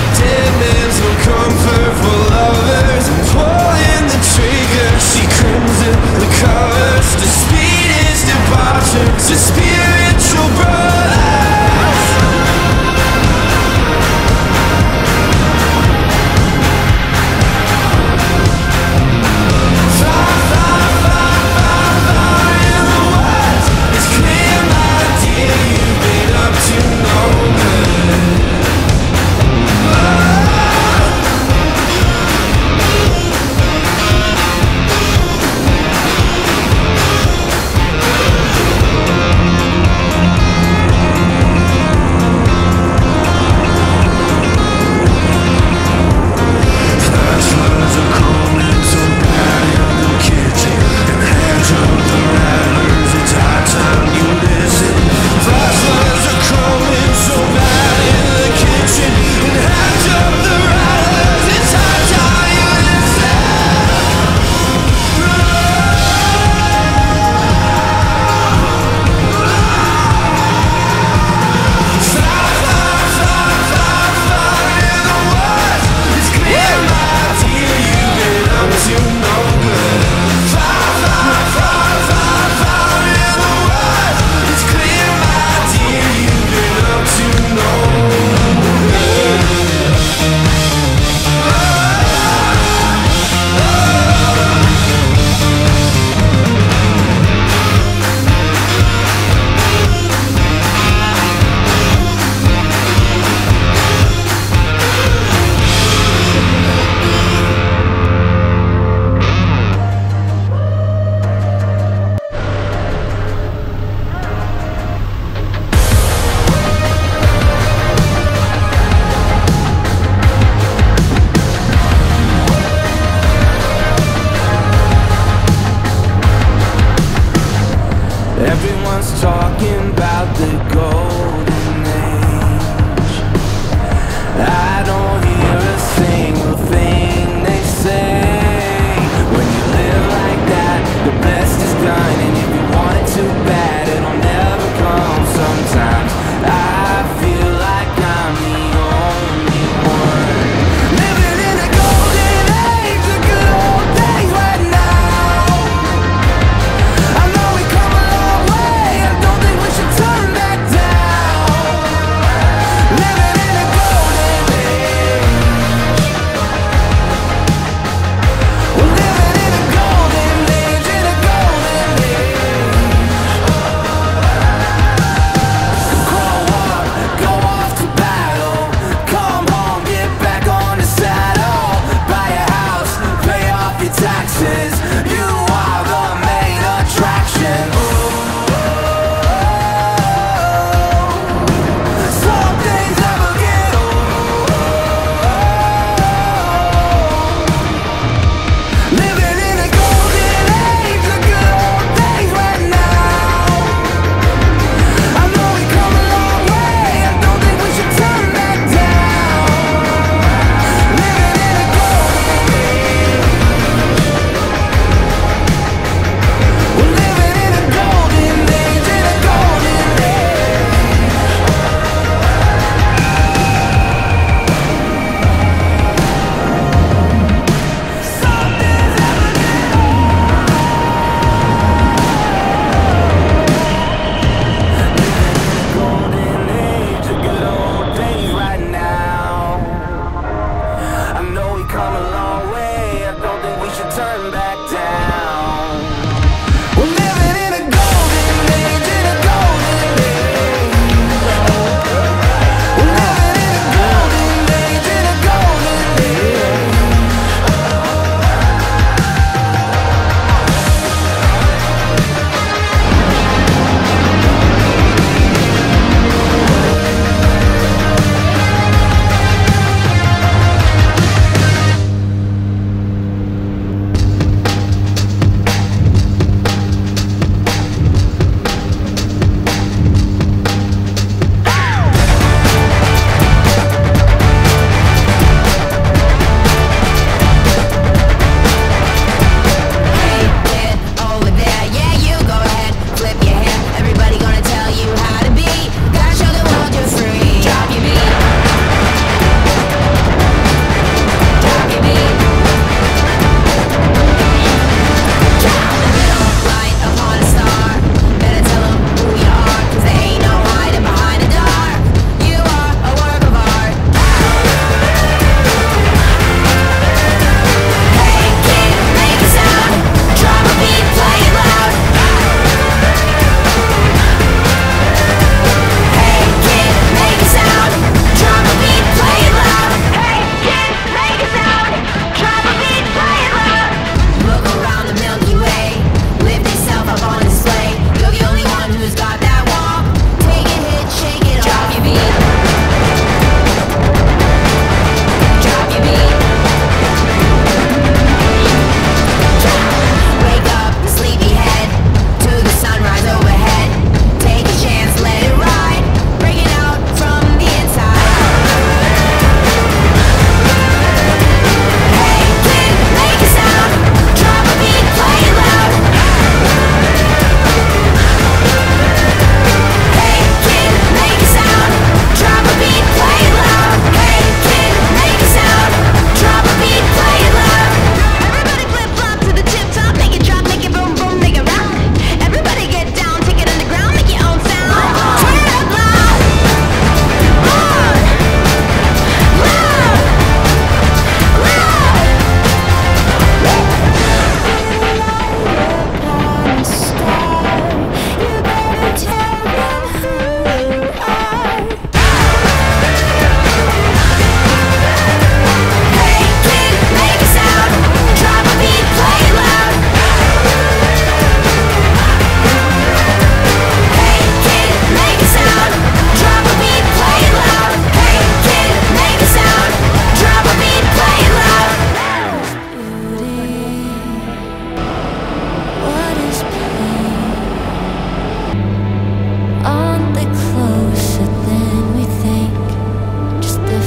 attendants will comfort for lovers and pulling the trigger. She crimson the covers. The speed is debaucher. The spiritual brothers. Far, far, far, far, far in the woods. It's clear, my dear, you've been up to no good.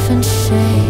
different shade.